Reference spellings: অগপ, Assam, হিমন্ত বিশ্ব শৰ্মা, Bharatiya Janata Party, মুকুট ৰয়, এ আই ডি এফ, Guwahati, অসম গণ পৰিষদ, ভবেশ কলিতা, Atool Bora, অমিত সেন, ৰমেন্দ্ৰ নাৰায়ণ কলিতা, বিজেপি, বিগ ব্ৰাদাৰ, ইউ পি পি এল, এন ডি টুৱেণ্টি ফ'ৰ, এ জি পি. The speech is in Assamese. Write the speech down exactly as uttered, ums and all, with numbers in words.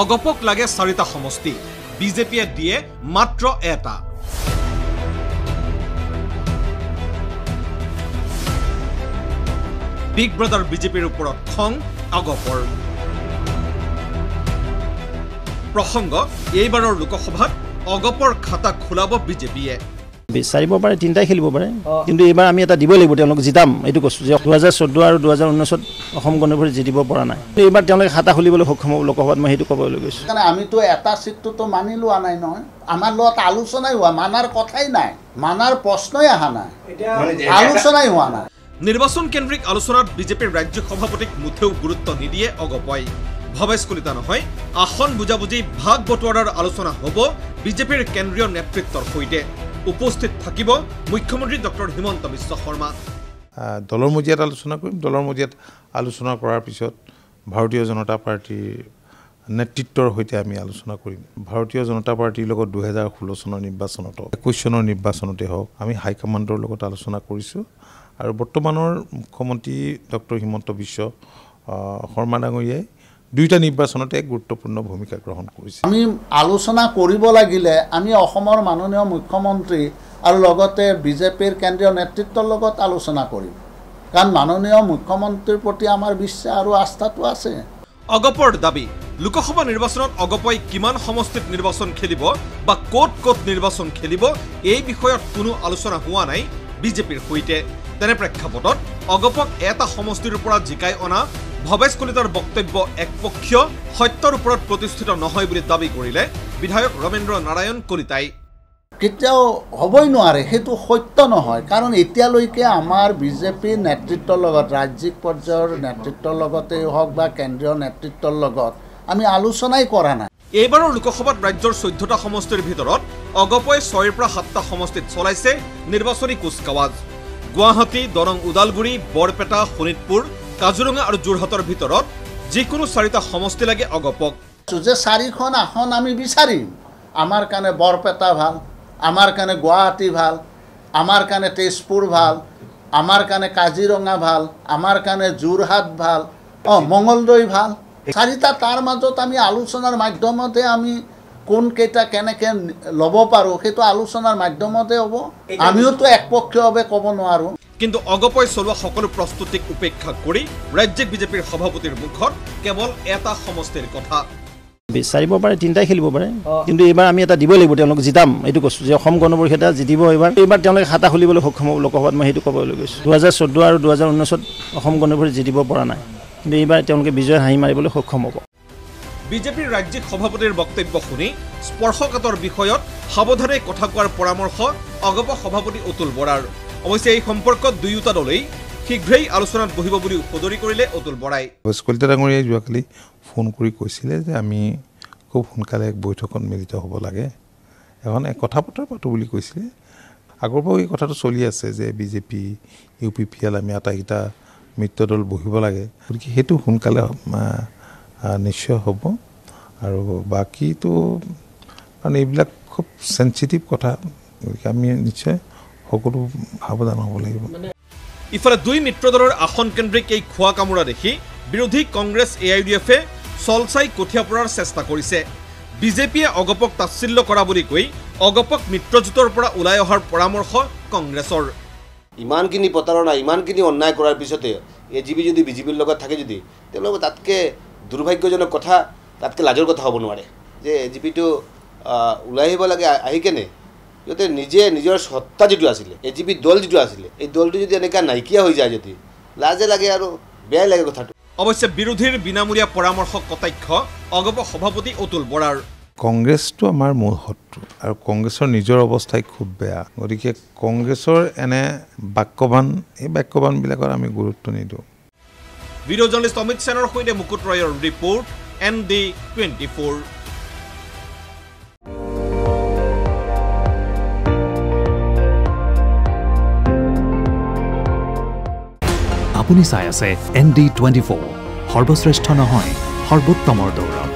অগপক লাগে চাৰিটা সমষ্টি বিজেপিয়ে দিয়ে মাত্ৰ এটা বিগ ব্ৰাদাৰ বিজেপিৰ ওপৰত খং অগপৰ প্ৰসংগ এইবাৰৰ লোকসভাত অগপৰ খাতা খোলাব বিজেপিয়ে বিচাৰিব পাৰে তিনটাই খেলিব পাৰে কিন্তু এবাৰ আমি এটা দিব লাগিব তেওঁলোক জিতাম এইটো কৈছো যে দুই হাজাৰ চৈধ্য আৰু দুই হাজাৰ ঊনৈশ অসম গণভৰি জিতিব পৰা নাই এইবাৰ তেওঁলোক খাতা খুলিবলৈ সক্ষম হ'ব লোকসভাত মই হেতু ক'বলৈ গৈছো কাৰণ আমি তো এটা সিটটো তো মানি লোৱা নাই নহয় আমাৰ লগত আলোচনাই হোৱা মানাৰ কথাই নাই মানাৰ প্ৰশ্নই আহা নাই আলোচনাই হোৱা নাই নিৰ্বাচন কেন্দ্ৰিক আলোচনাত বিজেপিৰ ৰাজ্য সভাপতিক মুঠেও গুৰুত্ব নিদিয়ে অগপই ভবেশ কলিতা নহয় আসন বুজাবুজি ভাগ বটোৱাৰাৰ আলোচনা হ'ব বিজেপিৰ কেন্দ্ৰীয় নেতৃত্বৰ সৈতে উপস্থিত থাকিব মুখ্যমন্ত্ৰী ডক্টৰ হিমন্ত বিশ্ব শৰ্মা দলৰ মজিয়াত আলোচনা কৰিম দলৰ মজিয়াত আলোচনা কৰাৰ পিছত ভাৰতীয় জনতা পাৰ্টিৰ নেতৃত্বৰ সৈতে আমি আলোচনা কৰিম ভাৰতীয় জনতা পাৰ্টিৰ লগত দুই হাজাৰ ষোল্ল চনৰ নিৰ্বাচনত একৈশ চনৰ নিৰ্বাচনতে হওক আমি হাই কমাণ্ডৰ লগত আলোচনা কৰিছো আৰু বৰ্তমানৰ মুখ্যমন্ত্ৰী ডক্টৰ হিমন্ত বিশ্ব শৰ্মা ডাঙৰীয়াই দুইটা নিৰ্বাচনতে গুৰুত্বপূৰ্ণ ভূমিকা গ্ৰহণ কৰিছে আমি আলোচনা কৰিব লাগিলে আমি অসমৰ মাননীয় মুখ্যমন্ত্ৰী আৰু লগতে বিজেপিৰ কেন্দ্ৰীয় নেতৃত্বৰ লগত আলোচনা কৰিম কাৰণ মাননীয় মুখ্যমন্ত্ৰীৰ প্ৰতি আমাৰ বিশ্বাস আৰু আস্থাটো আছে অগপৰ দাবী লোকসভা নিৰ্বাচনত অগপই কিমান সমষ্টিত নিৰ্বাচন খেলিব বা কোট কোট নিৰ্বাচন খেলিব এই বিষয়ত কোনো আলোচনা হোৱা নাই বিজেপিৰ সৈতে তেনে প্ৰেক্ষাপটত অগপক এটা সমষ্টিৰ পৰা জিকাই অনা ভবেশ কলিতাৰ বক্তব্য একপক্ষীয় সত্যৰ ওপৰত প্ৰতিষ্ঠিত নহয় বুলি দাবী কৰিলে বিধায়ক ৰমেন্দ্ৰ নাৰায়ণ কলিতাই কেতিয়াও হ'বই নোৱাৰে হেতু সত্য নহয় কাৰণ এতিয়ালৈকে আমাৰ বিজেপি নেতৃত্বৰ লগত ৰাজ্যিক পৰ্যায়ৰ নেতৃত্বৰ লগতে হওক বা কেন্দ্ৰীয় নেতৃত্বৰ লগত আমি আলোচনাই কৰা নাই এইবাৰৰ লোকসভাত ৰাজ্যৰ চৈধ্যটা সমষ্টিৰ ভিতৰত অগপই ছয়ৰ পৰা সাতটা সমষ্টিত চলাইছে নিৰ্বাচনী কুচকাৱাজ গুৱাহাটী দৰং উদালগুৰি বৰপেটা সোণিতপুৰ কাজিৰঙা আৰু জোৰহাটৰ ভিতৰত যিকোনো চাৰিটা সমষ্টি লাগে অগপক যে চাৰিখন আসন আমি বিচাৰিম আমাৰ কাৰণে বৰপেটা ভাল আমাৰ কাৰণে গুৱাহাটী ভাল আমাৰ কাৰণে তেজপুৰ ভাল আমাৰ কাৰণে কাজিৰঙা ভাল আমাৰ কাৰণে জোৰহাট ভাল অ মংগলদৈ ভাল চাৰিটা তাৰ মাজত আমি আলোচনাৰ মাধ্যমতে আমি কোন কেইটা কেনেকৈ ল'ব পাৰোঁ সেইটো আলোচনাৰ মাধ্যমতে হ'ব আমিওতো একপক্ষীয়ভাৱে ক'ব নোৱাৰোঁ কিন্তু অগপই চলোৱা সকলো প্ৰস্তুতিক উপেক্ষা কৰি ৰাজ্যিক বিজেপিৰ সভাপতিৰ মুখত কেৱল এটা সমষ্টিৰ কথা বিচাৰিব পাৰে তিনটাই খেলিব পাৰে কিন্তু এবাৰ আমি এটা দিব লাগিব তেওঁলোক জিতাম এইটো কৈছো যে অসম গণ পৰিষদে জিতিব এবাৰ এবাৰ তেওঁলোকে খাতা খুলিবলৈ সক্ষম হ'ব লোকসভাত মই সেইটো ক'বলৈ গৈছো দুই হাজাৰ চৈধ্য আৰু দুই হাজাৰ ঊনৈশ অসম গণ পৰিষদ জিতিব পৰা নাই কিন্তু এইবাৰ তেওঁলোকে বিজয় হাঁহি মাৰিবলৈ সক্ষম হ'ব বিজেপিৰ ৰাজ্যিক সভাপতিৰ বক্তব্য শুনি স্পৰ্শকাতৰ বিষয়ত সাৱধানে কথা কোৱাৰ পৰামৰ্শ অগপ সভাপতি অতুল বৰাৰ অৱশ্যে এই সম্পৰ্কত দুয়োটা দলেই শীঘ্ৰেই আলোচনাত বহিব বুলি উপদৰি কৰিলে অতুল বৰাই কলিতা ডাঙৰীয়াই যোৱাকালি ফোন কৰি কৈছিলে যে আমি খুব সোনকালে এক বৈঠকত মিলিত হ'ব লাগে এখন এক কথা বতৰা পাতো বুলি কৈছিলে আগৰ পৰাও এই কথাটো চলি আছে যে বিজেপি ইউ পি পি এল আমি আটাইকেইটা মিত্ৰ দল বহিব লাগে গতিকে সেইটো সোনকালে নিশ্চয় হ'ব আৰু বাকীতো কাৰণ এইবিলাক খুব সেন্সিটিভ কথা গতিকে আমি নিশ্চয় সকলো সাৱধান হ'ব লাগিব ইফালে দুই মিত্ৰ দলৰ আসন কেন্দ্ৰিক এই খোৱা কামোৰা দেখি বিৰোধী কংগ্ৰেছ এ আই ডি এফে চলচাই কঠীয়া পৰাৰ চেষ্টা কৰিছে বিজেপিয়ে অগপক তাচ্ছিল্য কৰা বুলি কৈ অগপক মিত্ৰজোঁটৰ পৰা ওলাই অহাৰ পৰামৰ্শ কংগ্ৰেছৰ ইমানখিনি প্ৰতাৰণা ইমানখিনি অন্যায় কৰাৰ পিছতে এ জি পি যদি বিজেপিৰ লগত থাকে যদি তেওঁলোকে তাতকৈ দুৰ্ভাগ্যজনক কথা তাতকৈ লাজৰ কথা হ'ব নোৱাৰে যে এ জি পিটো ওলাই আহিব লাগে আহি কেনে সিহঁতে নিজে নিজৰ সত্তা যিটো আছিলে এ জি পি দল যিটো আছিলে এই দলটো যদি এনেকা নাইকিয়া হৈ যায় যদি লাজে লাগে আৰু বেয়াই লাগে কথাটো অৱশ্যে বিৰোধীৰ বিনামূলীয়া পৰামৰ্শ কটাক্ষ অগপ সভাপতি অতুল বৰাৰ কংগ্ৰেছটো আমাৰ মূল শত্ৰু আৰু কংগ্ৰেছৰ নিজৰ অৱস্থাই খুব বেয়া গতিকে কংগ্ৰেছৰ এনে বাক্যবান এই বাক্যবানবিলাকৰ আমি গুৰুত্ব নিদিওঁ ভিডিঅ' জাৰ্নেলিষ্ট অমিত সেনৰ সৈতে মুকুট ৰয়ৰ report এন ডি টুৱেণ্টি ফ'ৰ আপুনি চাই আছে এন ডি টুৱেণ্টি ফ'ৰ সৰ্বশ্ৰেষ্ঠ নহয় সৰ্বোত্তমৰ দৌৰ